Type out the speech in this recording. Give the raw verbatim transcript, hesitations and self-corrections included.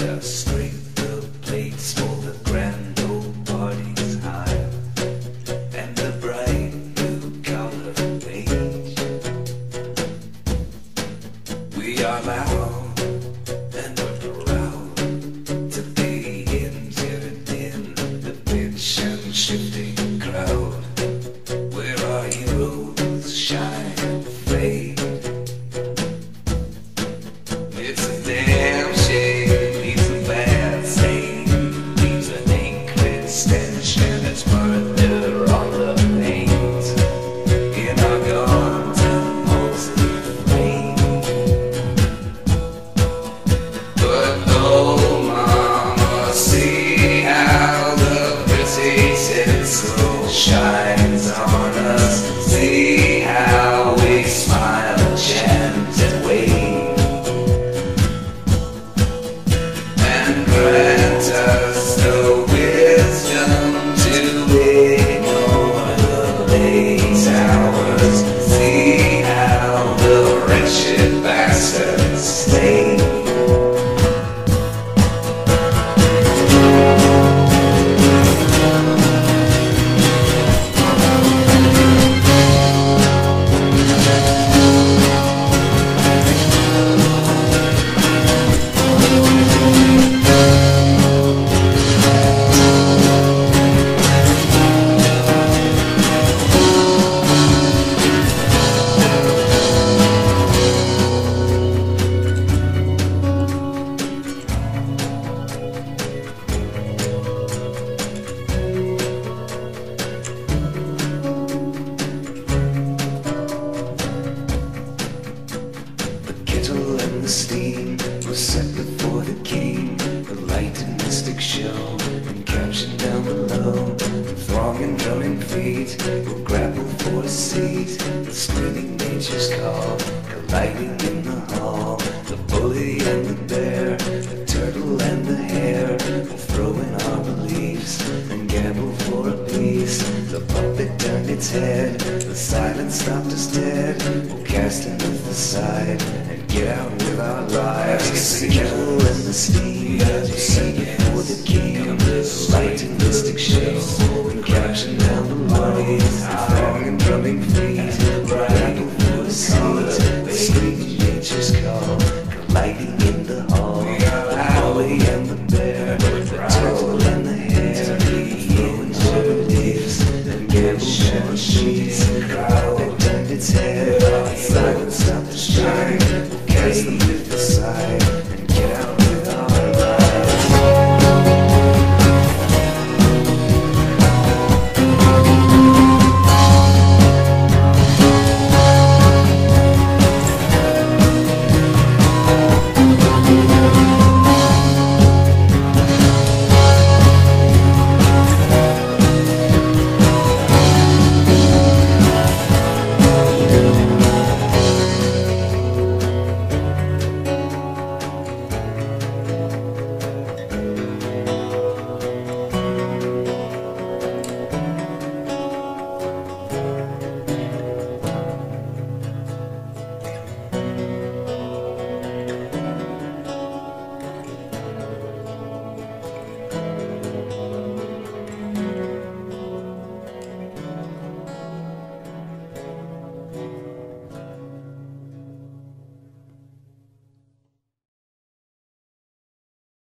Thunder straight the plates for the grand old party's high, and the bright new color beige. We are loud and we're proud to be in here in the pitch and shifting crowd. Where our heroes shine and fade. It's a damn shame. Extension, it's further on the paint. In our guns and mostly flame. But oh mama, see how the pretty tinsel shines on us. See how we smile, chant and wave, and grant us the steam was set before the king. The light and mystic show, and captioned down below. Thronging, drumming feet will grapple for a seat. The spinning nature's call, colliding in the hall. The bully and the bear, the turtle and the hare will throw in our beliefs and gamble for a piece. The puppet turned its head, the silence stopped us dead. We'll cast him with the side and get out with our lives. It's the kettle and the steam, we'll sing it for the king. The light and mystic show.